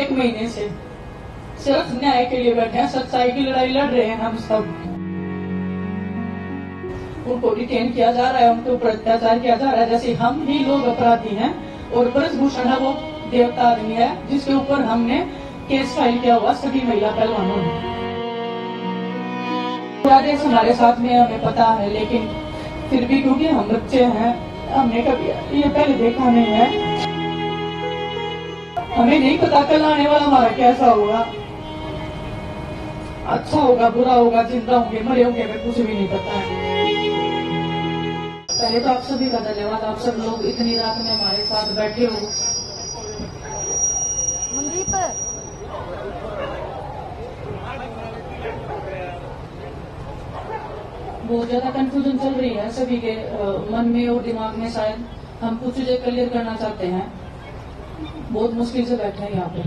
एक महीने से सिर्फ न्याय के लिए बैठे हैं, सच्चाई की लड़ाई लड़ रहे हैं हम सब। उनको डिटेन किया जा रहा है, उनके ऊपर अत्याचार किया जा रहा है, जैसे हम ही लोग अपराधी हैं। और बृजभूषण है वो देवता आदमी है जिसके ऊपर हमने केस फाइल किया हुआ सभी महिला पहलवानों ने। आदेश हमारे साथ में हमें पता है, लेकिन फिर भी क्योंकि हम बच्चे हैं, हमने कभी ये पहले देखा नहीं है, हमें नहीं पता कल आने वाला हमारा कैसा होगा, अच्छा होगा, बुरा होगा, जिंदा होंगे, मरे होंगे, हमें कुछ भी नहीं पता है। पहले तो आप सभी का धन्यवाद, आप सब लोग इतनी रात में हमारे साथ बैठे हो। बहुत ज्यादा कंफ्यूजन चल रही है सभी के मन में और दिमाग में, शायद हम कुछ चीजें क्लियर करना चाहते हैं। बहुत मुश्किल से बैठे हैं यहाँ पे।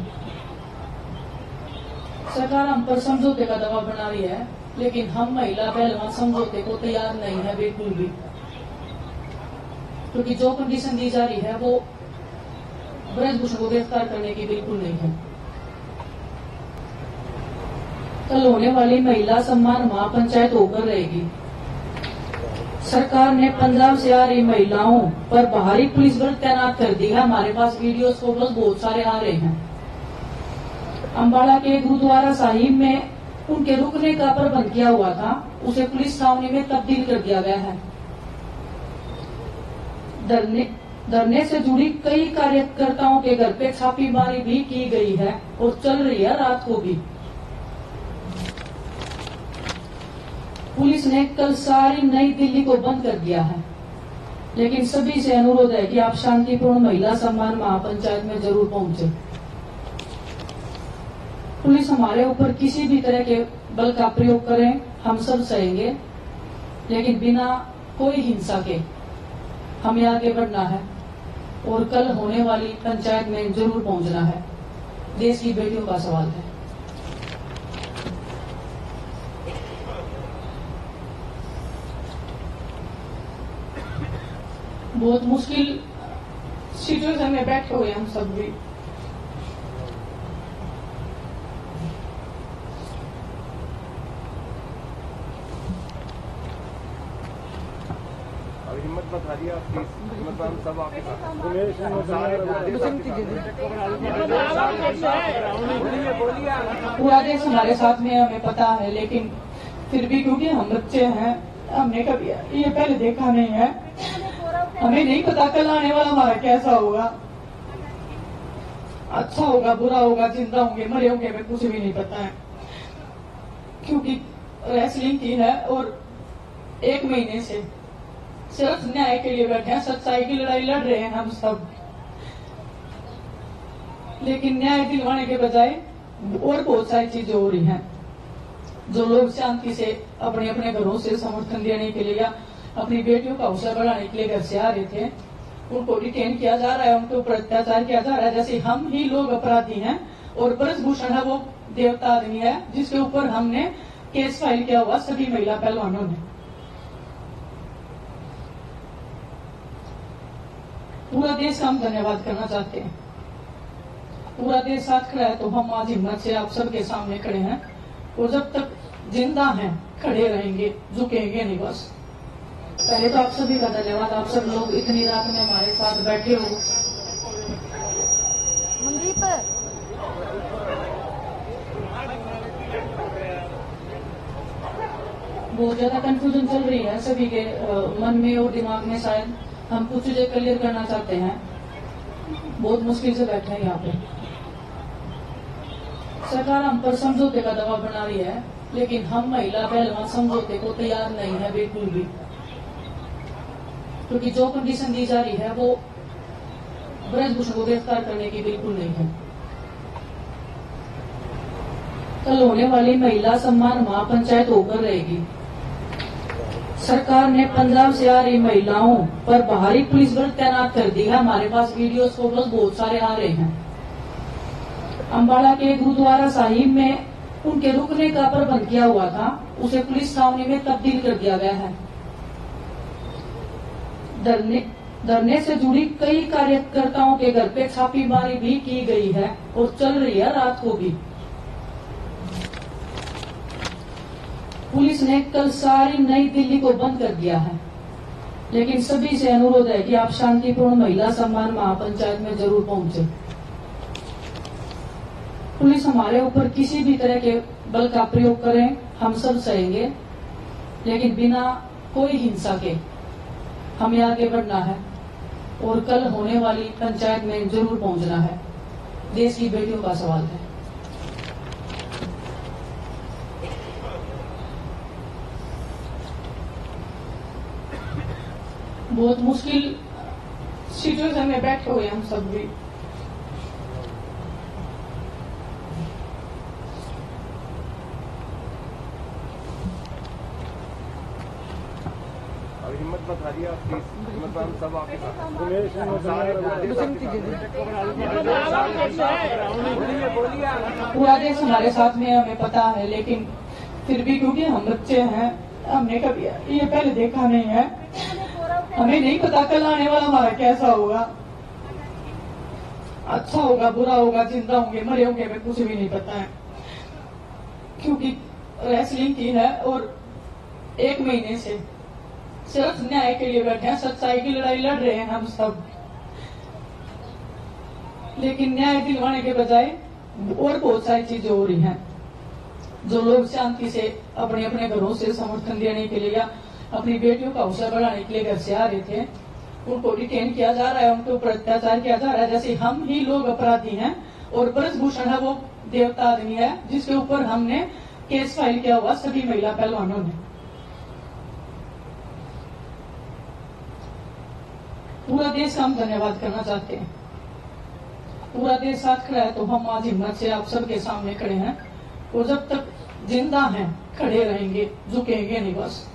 सरकार हम पर समझौते का दबाव बना रही है, लेकिन हम महिला पहलवान समझौते को तैयार नहीं है बिल्कुल भी, क्योंकि जो कंडीशन दी जा रही है वो बृजभूषण को गिरफ्तार करने की बिल्कुल नहीं है। कल होने वाली महिला सम्मान महापंचायत होकर रहेगी। सरकार ने पंजाब से आ रही महिलाओं पर बाहरी पुलिस बल तैनात कर दी है। हमारे पास वीडियो फोटोज बहुत सारे आ रहे हैं। अंबाला के गुरुद्वारा साहिब में उनके रुकने का प्रबंध किया हुआ था, उसे पुलिस छावनी में तब्दील कर दिया गया है। धरने से जुड़ी कई कार्यकर्ताओं के घर पे छापेमारी भी की गई है और चल रही है रात को भी। पुलिस ने कल सारी नई दिल्ली को बंद कर दिया है, लेकिन सभी से अनुरोध है कि आप शांतिपूर्ण महिला सम्मान महापंचायत में जरूर पहुंचे। पुलिस हमारे ऊपर किसी भी तरह के बल का प्रयोग करें हम सब सहेंगे, लेकिन बिना कोई हिंसा के हमें आगे बढ़ना है और कल होने वाली पंचायत में जरूर पहुंचना है। देश की बेटियों का सवाल है। बहुत मुश्किल सिचुएशन में बैठे हुए हम सब भी। हिम्मत मत हारिए आप प्लीज, हिम्मत हम सब आपके साथ। पूरा देश हमारे साथ में, हमें पता है, लेकिन फिर भी क्योंकि हम बच्चे हैं, हमने कभी ये पहले देखा नहीं है, हमें नहीं पता कल आने वाला हमारा कैसा होगा, अच्छा होगा, बुरा होगा, जिंदा होंगे, मरे होंगे, हमें कुछ भी नहीं पता है। क्योंकि रेसलिंग की है और एक महीने से सिर्फ न्याय के लिए बैठे हैं, सच्चाई की लड़ाई लड़ रहे हैं हम सब, लेकिन न्याय दिलवाने के बजाय और बहुत सारी चीजें हो रही हैं। जो लोग शांति से अपने अपने घरों से समर्थन देने के लिए या अपनी बेटियों का हौसला बढ़ाने के लिए घर से आ रहे थे, उनको डिटेन किया जा रहा है, उनके ऊपर अत्याचार किया जा रहा है, जैसे हम ही लोग अपराधी हैं। और बृजभूषण है वो देवता आदमी है जिसके ऊपर हमने केस फाइल किया हुआ सभी महिला पहलवानों ने। पूरा देश हम धन्यवाद करना चाहते हैं। पूरा देश साथ खड़ा है तो हम आज हिम्मत से आप सबके सामने खड़े हैं और जब तक जिंदा हैं खड़े रहेंगे, झुकेंगे नहीं। बस पहले तो आप सभी का धन्यवाद, आप सब लोग इतनी रात में हमारे साथ बैठे हो। बहुत ज्यादा कंफ्यूजन चल रही है सभी के मन में और दिमाग में, शायद हम कुछ चीजें क्लियर करना चाहते हैं। बहुत मुश्किल से बैठे हैं यहाँ पे। सरकार हम पर समझौते का दबाव बना रही है, लेकिन हम महिला पहलवान समझौते को तैयार नहीं है बिल्कुल भी, क्योंकि जो कंडीशन दी जा रही है वो बृजभूषण को गिरफ्तार करने की बिल्कुल नहीं है। कल होने वाली महिला सम्मान महापंचायत होकर रहेगी। सरकार ने पंजाब से आ रही महिलाओं पर बाहरी पुलिस बल तैनात कर दी है। हमारे पास वीडियो फोटोज बहुत सारे आ रहे हैं। अंबाला के गुरुद्वारा साहिब में उनके रुकने का प्रबंध किया हुआ था, उसे पुलिस छावनी में तब्दील कर दिया गया है। धरने से जुड़ी कई कार्यकर्ताओं के घर पे छापेमारी भी की गई है और चल रही है रात को भी। पुलिस ने कल सारी नई दिल्ली को बंद कर दिया है, लेकिन सभी से अनुरोध है कि आप शांतिपूर्ण महिला सम्मान महापंचायत में जरूर पहुंचे। पुलिस हमारे ऊपर किसी भी तरह के बल का प्रयोग करें हम सब सहेंगे, लेकिन बिना कोई हिंसा के हमें आगे बढ़ना है और कल होने वाली पंचायत में जरूर पहुंचना है। देश की बेटियों का सवाल है। बहुत मुश्किल सिचुएशन में बैठे हुए हम सब भी। हिम्मत बता दिया सब आपके साथ, पूरा देश हमारे साथ में, हमें पता है, लेकिन फिर भी क्योंकि हम बच्चे हैं, हमने कभी ये पहले देखा नहीं है, हमें नहीं पता कल आने वाला हमारा कैसा होगा, अच्छा होगा, बुरा होगा, जिंदा होंगे, मरे होंगे, हमें कुछ भी नहीं पता है। क्योंकि रेसलिंग की है और एक महीने से सिर्फ न्याय के लिए बैठे हैं, सच्चाई की लड़ाई लड़ रहे हैं हम सब, लेकिन न्याय दिलवाने के बजाय और बहुत सारी चीजें हो रही हैं। जो लोग शांति से अपने अपने घरों से समर्थन देने के लिए या अपनी बेटियों का हौसला बढ़ाने के लिए घर से आ रहे थे, उनको डिटेन किया जा रहा है, उनके ऊपर अत्याचार किया जा रहा है, जैसे हम ही लोग अपराधी हैं। और बृजभूषण है वो देवता आदमी है जिसके ऊपर हमने केस फाइल किया हुआ सभी महिला पहलवानों ने। पूरा देश हम धन्यवाद करना चाहते हैं, पूरा देश साथ खड़ा है, तो हम आज हिम्मत से आप सबके सामने खड़े हैं और जब तक जिंदा हैं खड़े रहेंगे, झुकेंगे नहीं बस।